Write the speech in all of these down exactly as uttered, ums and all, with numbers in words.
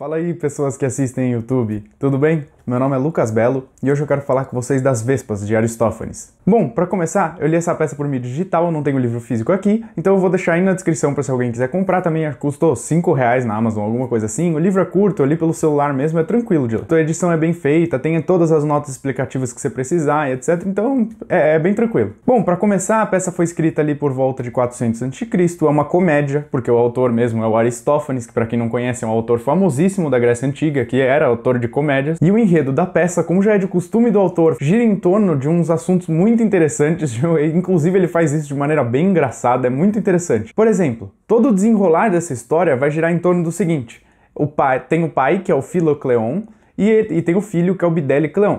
Fala aí, pessoas que assistem YouTube, tudo bem? Meu nome é Lucas Bello e hoje eu quero falar com vocês das Vespas, de Aristófanes. Bom, pra começar, eu li essa peça por mídia digital, não tenho livro físico aqui, então eu vou deixar aí na descrição pra se alguém quiser comprar, também custou cinco reais na Amazon, alguma coisa assim. O livro é curto, eu li pelo celular mesmo, é tranquilo de ler. A edição é bem feita, tem todas as notas explicativas que você precisar, etcétera, então é, é bem tranquilo. Bom, pra começar, a peça foi escrita ali por volta de quatrocentos antes de Cristo, é uma comédia, porque o autor mesmo é o Aristófanes, que pra quem não conhece é um autor famosíssimo da Grécia Antiga, que era autor de comédias, e o enredo da peça, como já é de costume do autor, gira em torno de uns assuntos muito interessantes, inclusive ele faz isso de maneira bem engraçada, é muito interessante. Por exemplo, todo o desenrolar dessa história vai girar em torno do seguinte: o pai, tem o pai, que é o Filocleon, e, ele, e tem o filho, que é o Bdelicleon.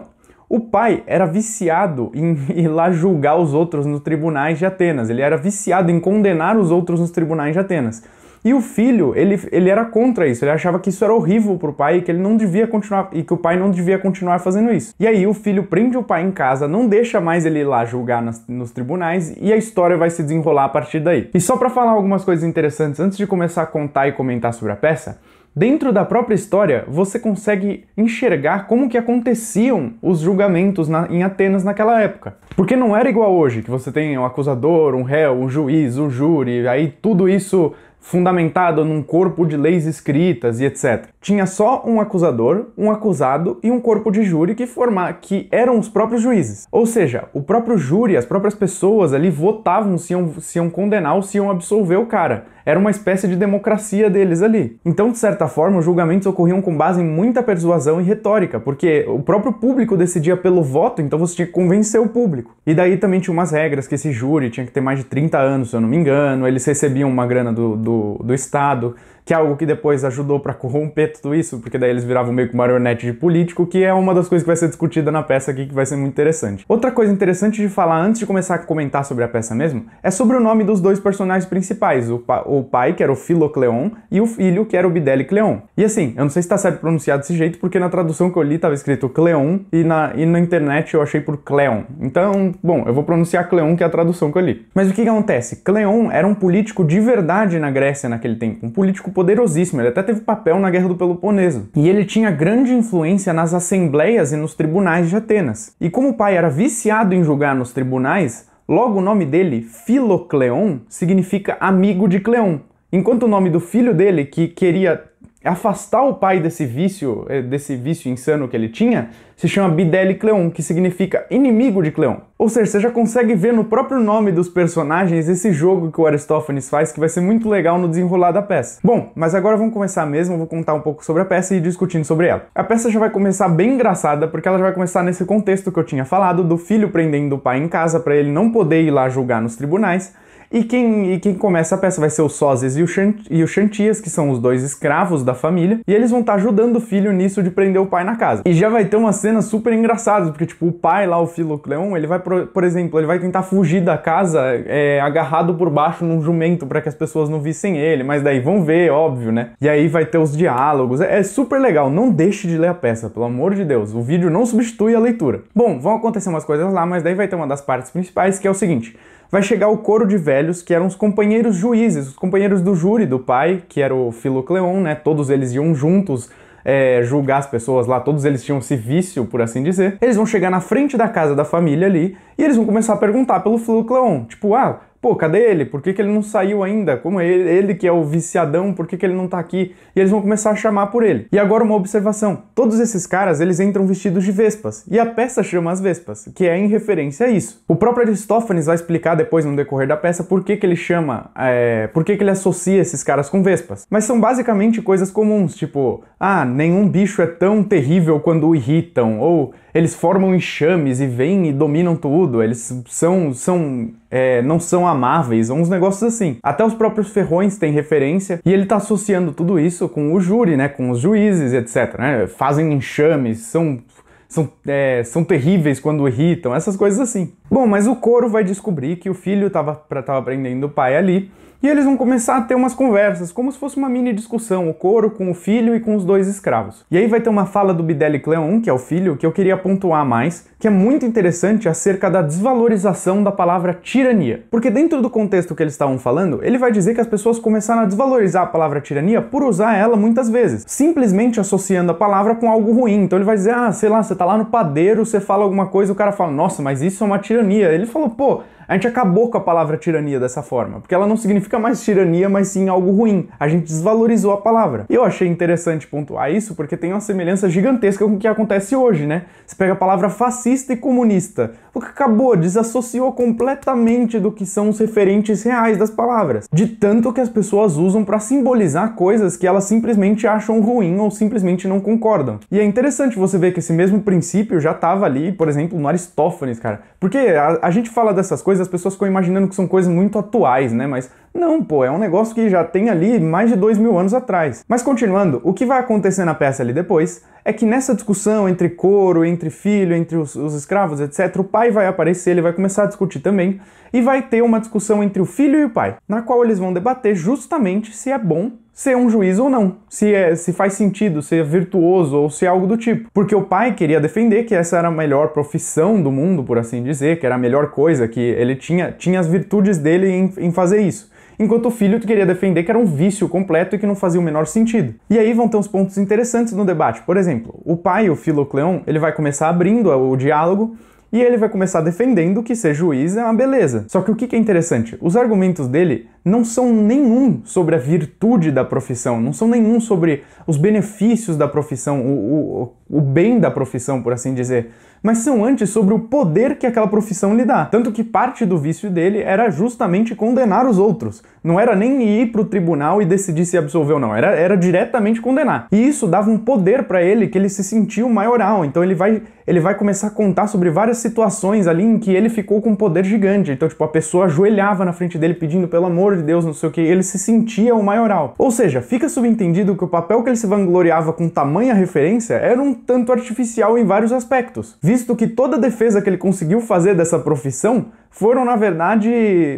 O pai era viciado em ir lá julgar os outros nos tribunais de Atenas, ele era viciado em condenar os outros nos tribunais de Atenas. E o filho, ele, ele era contra isso, ele achava que isso era horrível pro pai e que ele não devia continuar, e que o pai não devia continuar fazendo isso. E aí o filho prende o pai em casa, não deixa mais ele ir lá julgar nas, nos tribunais, e a história vai se desenrolar a partir daí. E só pra falar algumas coisas interessantes antes de começar a contar e comentar sobre a peça, dentro da própria história, você consegue enxergar como que aconteciam os julgamentos na, em Atenas naquela época. Porque não era igual hoje, que você tem um acusador, um réu, um juiz, um júri, aí tudo isso fundamentado num corpo de leis escritas e etcétera. Tinha só um acusador, um acusado e um corpo de júri que, forma... que eram os próprios juízes. Ou seja, o próprio júri, as próprias pessoas ali votavam se iam, se iam condenar ou se iam absolver o cara. Era uma espécie de democracia deles ali. Então, de certa forma, os julgamentos ocorriam com base em muita persuasão e retórica, porque o próprio público decidia pelo voto, então você tinha que convencer o público. E daí também tinha umas regras que esse júri tinha que ter mais de trinta anos, se eu não me engano, eles recebiam uma grana do, do, do Estado, que é algo que depois ajudou pra corromper tudo isso, porque daí eles viravam meio que marionete de político, que é uma das coisas que vai ser discutida na peça aqui, que vai ser muito interessante. Outra coisa interessante de falar antes de começar a comentar sobre a peça mesmo, é sobre o nome dos dois personagens principais, o, pa o pai, que era o Filocleon, e o filho, que era o Bdelicleon. E assim, eu não sei se tá certo pronunciado desse jeito, porque na tradução que eu li tava escrito Cleon, e na, e na internet eu achei por Cleon. Então, bom, eu vou pronunciar Cleon, que é a tradução que eu li. Mas o que que acontece? Cleon era um político de verdade na Grécia naquele tempo, um político poderosíssimo, ele até teve papel na Guerra do Peloponeso. E ele tinha grande influência nas assembleias e nos tribunais de Atenas. E como o pai era viciado em julgar nos tribunais, logo o nome dele, Filocleon, significa amigo de Cleon. Enquanto o nome do filho dele, que queria afastar o pai desse vício, desse vício insano que ele tinha, se chama Bdelicleon, que significa inimigo de Cleon. Ou seja, você já consegue ver no próprio nome dos personagens esse jogo que o Aristófanes faz, que vai ser muito legal no desenrolar da peça. Bom, mas agora vamos começar mesmo, vou contar um pouco sobre a peça e ir discutindo sobre ela. A peça já vai começar bem engraçada, porque ela já vai começar nesse contexto que eu tinha falado, do filho prendendo o pai em casa para ele não poder ir lá julgar nos tribunais. E quem, e quem começa a peça vai ser o Sósias e o, Xant, e o Xantias, que são os dois escravos da família, e eles vão estar ajudando o filho nisso de prender o pai na casa. E já vai ter umas cenas super engraçadas, porque tipo, o pai lá, o Filocleon, ele vai, por exemplo, ele vai tentar fugir da casa é, agarrado por baixo num jumento para que as pessoas não vissem ele, mas daí vão ver, óbvio, né? E aí vai ter os diálogos, é, é super legal, não deixe de ler a peça, pelo amor de Deus, o vídeo não substitui a leitura. Bom, vão acontecer umas coisas lá, mas daí vai ter uma das partes principais, que é o seguinte: vai chegar o coro de velhos, que eram os companheiros juízes, os companheiros do júri do pai, que era o Filocleon, né? Todos eles iam juntos é, julgar as pessoas lá, todos eles tinham esse vício, por assim dizer. Eles vão chegar na frente da casa da família ali, e eles vão começar a perguntar pelo Filocleon, tipo, ah, pô, cadê ele? Por que que ele não saiu ainda? Como ele, ele que é o viciadão, por que que ele não tá aqui? E eles vão começar a chamar por ele. E agora uma observação. Todos esses caras, eles entram vestidos de vespas. E a peça chama as vespas, que é em referência a isso. O próprio Aristófanes vai explicar depois, no decorrer da peça, por que que ele chama... É, por que que ele associa esses caras com vespas. Mas são basicamente coisas comuns, tipo... Ah, nenhum bicho é tão terrível quando o irritam. Ou... Eles formam enxames e vêm e dominam tudo, eles são, são, é, não são amáveis, uns negócios assim. Até os próprios ferrões têm referência, e ele tá associando tudo isso com o júri, né, com os juízes, etcétera, né? Fazem enxames, são, são, é, são terríveis quando irritam, essas coisas assim. Bom, mas o coro vai descobrir que o filho estava prendendo o pai ali, e eles vão começar a ter umas conversas, como se fosse uma mini discussão, o coro com o filho e com os dois escravos. E aí vai ter uma fala do Bdelicleon, que é o filho, que eu queria pontuar mais, que é muito interessante acerca da desvalorização da palavra tirania. Porque dentro do contexto que eles estavam falando, ele vai dizer que as pessoas começaram a desvalorizar a palavra tirania por usar ela muitas vezes, simplesmente associando a palavra com algo ruim. Então ele vai dizer, ah, sei lá, você tá lá no padeiro, você fala alguma coisa, o cara fala, nossa, mas isso é uma tirania. Ele falou, pô, a gente acabou com a palavra tirania dessa forma, porque ela não significa mais tirania, mas sim algo ruim. A gente desvalorizou a palavra. Eu achei interessante pontuar isso, porque tem uma semelhança gigantesca com o que acontece hoje, né? Você pega a palavra fascista e comunista, porque acabou, desassociou completamente do que são os referentes reais das palavras, de tanto que as pessoas usam para simbolizar coisas que elas simplesmente acham ruim ou simplesmente não concordam. E é interessante você ver que esse mesmo princípio já estava ali, por exemplo, no Aristófanes, cara. Porque a, a gente fala dessas coisas, as pessoas ficam imaginando que são coisas muito atuais, né? Mas não, pô, é um negócio que já tem ali mais de dois mil anos atrás. Mas continuando, o que vai acontecer na peça ali depois é que nessa discussão entre coro, entre filho, entre os, os escravos, etcétera, o pai vai aparecer, ele vai começar a discutir também, e vai ter uma discussão entre o filho e o pai, na qual eles vão debater justamente se é bom ser um juiz ou não, se, é, se faz sentido, se é virtuoso ou se é algo do tipo. Porque o pai queria defender que essa era a melhor profissão do mundo, por assim dizer, que era a melhor coisa, que ele tinha, tinha as virtudes dele em, em fazer isso. Enquanto o filho queria defender que era um vício completo e que não fazia o menor sentido. E aí vão ter uns pontos interessantes no debate. Por exemplo, o pai, o Filocleon, ele vai começar abrindo o diálogo e ele vai começar defendendo que ser juiz é uma beleza. Só que o que é interessante? Os argumentos dele não são nenhum sobre a virtude da profissão, não são nenhum sobre os benefícios da profissão, o, o, o bem da profissão, por assim dizer, mas são antes sobre o poder que aquela profissão lhe dá. Tanto que parte do vício dele era justamente condenar os outros. Não era nem ir para o tribunal e decidir se absolveu ou não, era, era diretamente condenar. E isso dava um poder para ele que ele se sentiu maioral, então ele vai, ele vai começar a contar sobre várias situações ali em que ele ficou com um poder gigante. Então, tipo, a pessoa ajoelhava na frente dele pedindo pelo amor de Deus, não sei o que, ele se sentia o maioral. Ou seja, fica subentendido que o papel que ele se vangloriava com tamanha referência era um tanto artificial em vários aspectos, visto que toda a defesa que ele conseguiu fazer dessa profissão foram, na verdade,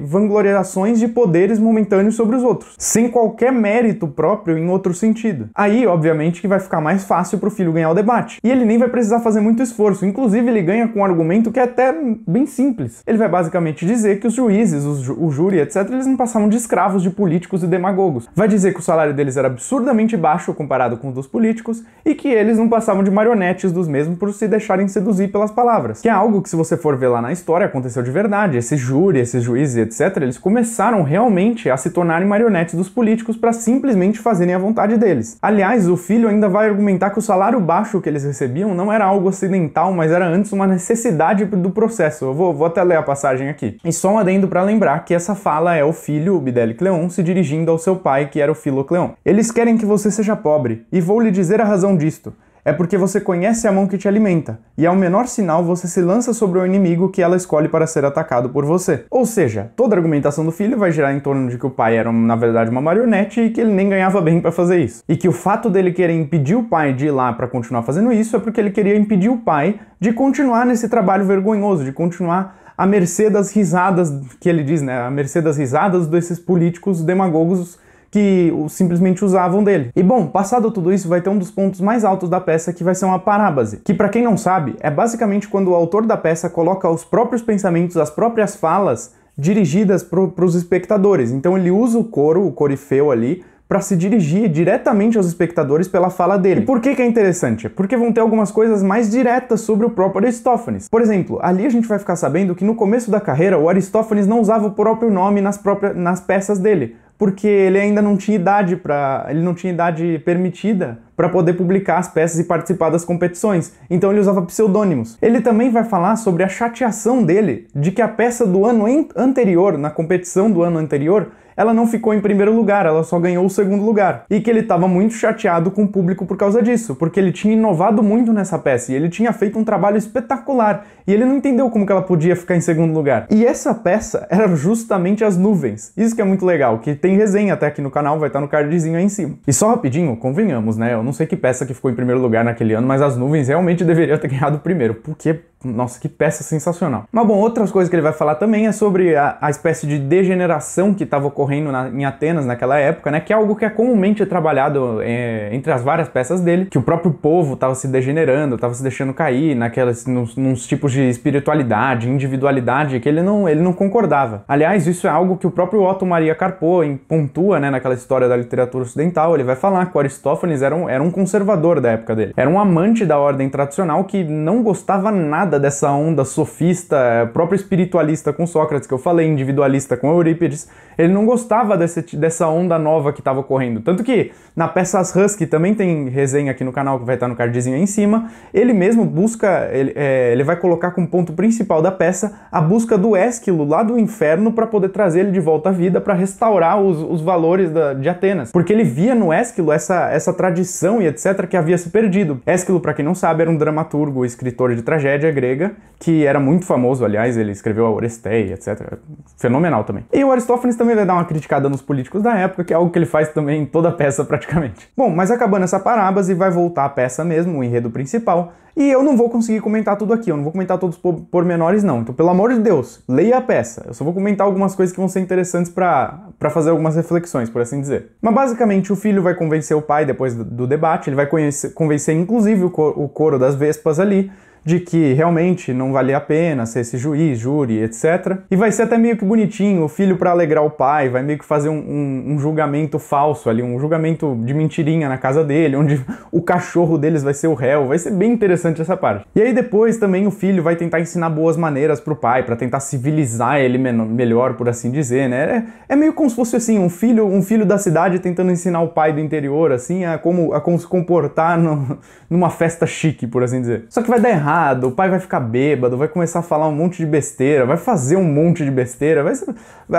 vangloriações de poderes momentâneos sobre os outros, sem qualquer mérito próprio em outro sentido. Aí, obviamente, que vai ficar mais fácil pro filho ganhar o debate. E ele nem vai precisar fazer muito esforço, inclusive ele ganha com um argumento que é até bem simples. Ele vai basicamente dizer que os juízes, os ju- o júri, etcétera, eles não passavam de escravos de políticos e demagogos. Vai dizer que o salário deles era absurdamente baixo comparado com o dos políticos e que eles não passavam de marionetes dos mesmos por se deixarem seduzir pelas palavras, que é algo que, se você for ver lá na história, aconteceu de verdade. Esse júri, esses juízes, etcétera, eles começaram realmente a se tornarem marionetes dos políticos para simplesmente fazerem a vontade deles. Aliás, o filho ainda vai argumentar que o salário baixo que eles recebiam não era algo acidental, mas era antes uma necessidade do processo. Eu vou, vou até ler a passagem aqui. E só um adendo para lembrar que essa fala é o filho, o Bdelicleon, se dirigindo ao seu pai, que era o Filocleon. Eles querem que você seja pobre, e vou lhe dizer a razão disto. É porque você conhece a mão que te alimenta, e ao menor sinal você se lança sobre o inimigo que ela escolhe para ser atacado por você. Ou seja, toda a argumentação do filho vai girar em torno de que o pai era, na verdade, uma marionete e que ele nem ganhava bem para fazer isso. E que o fato dele querer impedir o pai de ir lá para continuar fazendo isso é porque ele queria impedir o pai de continuar nesse trabalho vergonhoso, de continuar à mercê das risadas, que ele diz, né, à mercê das risadas desses políticos demagogos que simplesmente usavam dele. E bom, passado tudo isso, vai ter um dos pontos mais altos da peça, que vai ser uma parábase, que pra quem não sabe, é basicamente quando o autor da peça coloca os próprios pensamentos, as próprias falas, dirigidas pro, pros espectadores. Então ele usa o coro, o corifeu ali, para se dirigir diretamente aos espectadores pela fala dele. E por que que é interessante? Porque vão ter algumas coisas mais diretas sobre o próprio Aristófanes. Por exemplo, ali a gente vai ficar sabendo que no começo da carreira o Aristófanes não usava o próprio nome nas, próprias, nas peças dele, porque ele ainda não tinha idade para, ele não tinha idade permitida para poder publicar as peças e participar das competições, então ele usava pseudônimos. Ele também vai falar sobre a chateação dele de que a peça do ano anterior, na competição do ano anterior, ela não ficou em primeiro lugar, ela só ganhou o segundo lugar. E que ele estava muito chateado com o público por causa disso, porque ele tinha inovado muito nessa peça, e ele tinha feito um trabalho espetacular, e ele não entendeu como que ela podia ficar em segundo lugar. E essa peça era justamente As Nuvens. Isso que é muito legal, que tem resenha até aqui no canal, vai estar no cardzinho aí em cima. E só rapidinho, convenhamos, né? não sei que peça que ficou em primeiro lugar naquele ano, mas As Nuvens realmente deveria ter ganhado primeiro, porque, nossa, que peça sensacional. Mas bom, outras coisas que ele vai falar também é sobre a, a espécie de degeneração que estava ocorrendo na, em Atenas naquela época, né, que é algo que é comumente trabalhado é, entre as várias peças dele, que o próprio povo estava se degenerando, estava se deixando cair naquelas, nos, nos tipos de espiritualidade, individualidade, que ele não, ele não concordava. Aliás, isso é algo que o próprio Otto Maria Carpeau pontua, né, naquela história da literatura ocidental. Ele vai falar que o Aristófanes era um, era um conservador da época dele, era um amante da ordem tradicional que não gostava nada dessa onda sofista, próprio espiritualista com Sócrates, que eu falei, individualista com Eurípides. Ele não gostava desse, dessa onda nova que estava ocorrendo, tanto que na peça As Rãs, que também tem resenha aqui no canal, que vai estar no cardzinho aí em cima, ele mesmo busca, ele, é, ele vai colocar como ponto principal da peça a busca do Esquilo lá do inferno para poder trazer ele de volta à vida, para restaurar os, os valores da, de Atenas, porque ele via no Esquilo essa, essa tradição e etcétera que havia se perdido. Esquilo, para quem não sabe, era um dramaturgo, escritor de tragédia grega, que era muito famoso, aliás, ele escreveu a Oresteia, etcétera. Fenomenal também. E o Aristófanes também vai dar uma criticada nos políticos da época, que é algo que ele faz também em toda a peça praticamente. Bom, mas acabando essa parábase, vai voltar a peça mesmo, o enredo principal, e eu não vou conseguir comentar tudo aqui, eu não vou comentar todos os pormenores não, então pelo amor de Deus, leia a peça, eu só vou comentar algumas coisas que vão ser interessantes pra, pra fazer algumas reflexões, por assim dizer. Mas basicamente o filho vai convencer o pai depois do, do debate, ele vai conhecer, convencer inclusive o, cor, o coro das Vespas ali, de que realmente não valia a pena ser esse juiz, júri, etcétera. E vai ser até meio que bonitinho, o filho pra alegrar o pai, vai meio que fazer um, um, um julgamento falso ali, um julgamento de mentirinha na casa dele, onde o cachorro deles vai ser o réu, vai ser bem interessante essa parte. E aí depois também o filho vai tentar ensinar boas maneiras pro pai, pra tentar civilizar ele melhor, por assim dizer, né? É, é meio como se fosse assim, um filho, um filho da cidade tentando ensinar o pai do interior, assim, a como, a como se comportar no, numa festa chique, por assim dizer. Só que vai dar errado, o pai vai ficar bêbado, vai começar a falar um monte de besteira, vai fazer um monte de besteira, vai ser...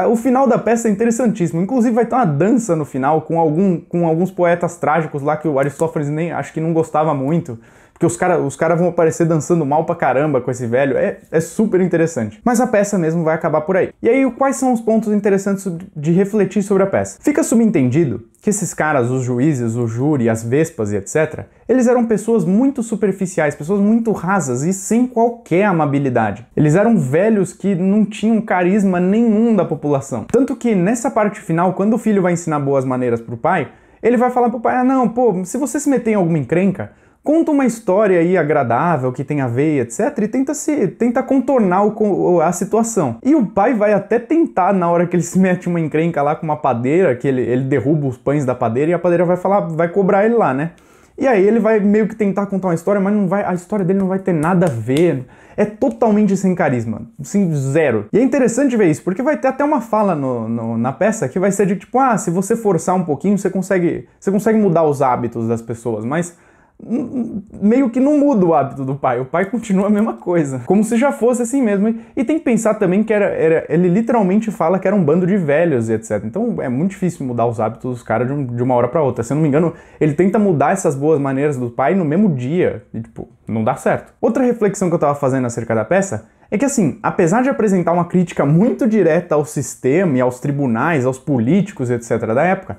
O final da peça é interessantíssimo, inclusive vai ter uma dança no final com, algum, com alguns poetas trágicos lá que o Aristófanes nem, acho que não gostava muito, porque os caras os cara vão aparecer dançando mal pra caramba com esse velho, é, é super interessante. Mas a peça mesmo vai acabar por aí. E aí, quais são os pontos interessantes de refletir sobre a peça? Fica subentendido que esses caras, os juízes, o júri, as vespas e etcétera, eles eram pessoas muito superficiais, pessoas muito rasas e sem qualquer amabilidade. Eles eram velhos que não tinham carisma nenhum da população. Tanto que nessa parte final, quando o filho vai ensinar boas maneiras pro pai, ele vai falar pro pai, ah não, pô, se você se meter em alguma encrenca, conta uma história aí agradável, que tem a ver, etcétera, e tenta, se, tenta contornar o, a situação. E o pai vai até tentar, na hora que ele se mete uma encrenca lá com uma padeira, que ele, ele derruba os pães da padeira, e a padeira vai falar, vai cobrar ele lá, né? E aí ele vai meio que tentar contar uma história, mas não vai, a história dele não vai ter nada a ver, é totalmente sem carisma, assim, zero. E é interessante ver isso, porque vai ter até uma fala no, no, na peça que vai ser de tipo, ah, se você forçar um pouquinho, você consegue, você consegue mudar os hábitos das pessoas, mas... meio que não muda o hábito do pai, o pai continua a mesma coisa, como se já fosse assim mesmo. E tem que pensar também que era, era, ele literalmente fala que era um bando de velhos e etcétera. Então é muito difícil mudar os hábitos dos caras de, um, de uma hora pra outra. Se eu não me engano, ele tenta mudar essas boas maneiras do pai no mesmo dia, e tipo, não dá certo. Outra reflexão que eu tava fazendo acerca da peça é que assim, apesar de apresentar uma crítica muito direta ao sistema e aos tribunais, aos políticos e etcétera da época,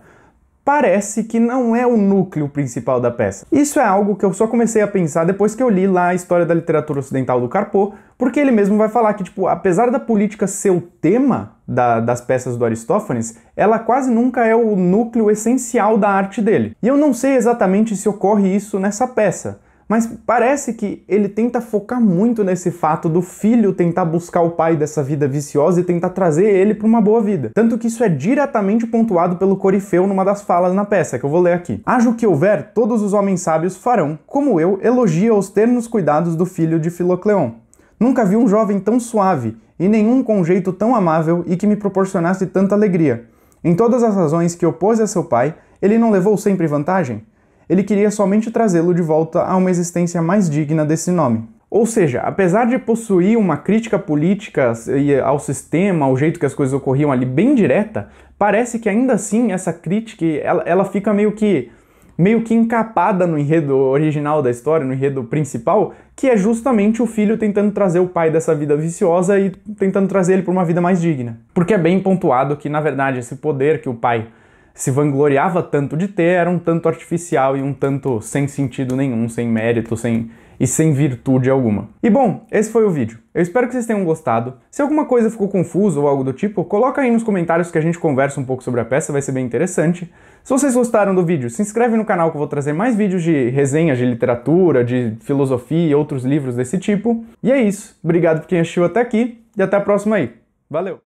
parece que não é o núcleo principal da peça. Isso é algo que eu só comecei a pensar depois que eu li lá a História da Literatura Ocidental do Carpeau, porque ele mesmo vai falar que, tipo, apesar da política ser o tema da, das peças do Aristófanes, ela quase nunca é o núcleo essencial da arte dele. E eu não sei exatamente se ocorre isso nessa peça, mas parece que ele tenta focar muito nesse fato do filho tentar buscar o pai dessa vida viciosa e tentar trazer ele para uma boa vida. Tanto que isso é diretamente pontuado pelo Corifeu numa das falas na peça, que eu vou ler aqui. Haja o que houver, todos os homens sábios farão, como eu, elogia os ternos cuidados do filho de Filocleon. Nunca vi um jovem tão suave, e nenhum com jeito tão amável e que me proporcionasse tanta alegria. Em todas as razões que opôs a seu pai, ele não levou sempre vantagem? Ele queria somente trazê-lo de volta a uma existência mais digna desse nome. Ou seja, apesar de possuir uma crítica política ao sistema, ao jeito que as coisas ocorriam ali bem direta, parece que ainda assim essa crítica ela, ela fica meio que, meio que encapada no enredo original da história, no enredo principal, que é justamente o filho tentando trazer o pai dessa vida viciosa e tentando trazer ele para uma vida mais digna. Porque é bem pontuado que, na verdade, esse poder que o pai se vangloriava tanto de ter era um tanto artificial e um tanto sem sentido nenhum, sem mérito, sem... e sem virtude alguma. E bom, esse foi o vídeo. Eu espero que vocês tenham gostado. Se alguma coisa ficou confusa ou algo do tipo, coloca aí nos comentários que a gente conversa um pouco sobre a peça, vai ser bem interessante. Se vocês gostaram do vídeo, se inscreve no canal que eu vou trazer mais vídeos de resenhas de literatura, de filosofia e outros livros desse tipo. E é isso. Obrigado por quem assistiu até aqui e até a próxima aí. Valeu!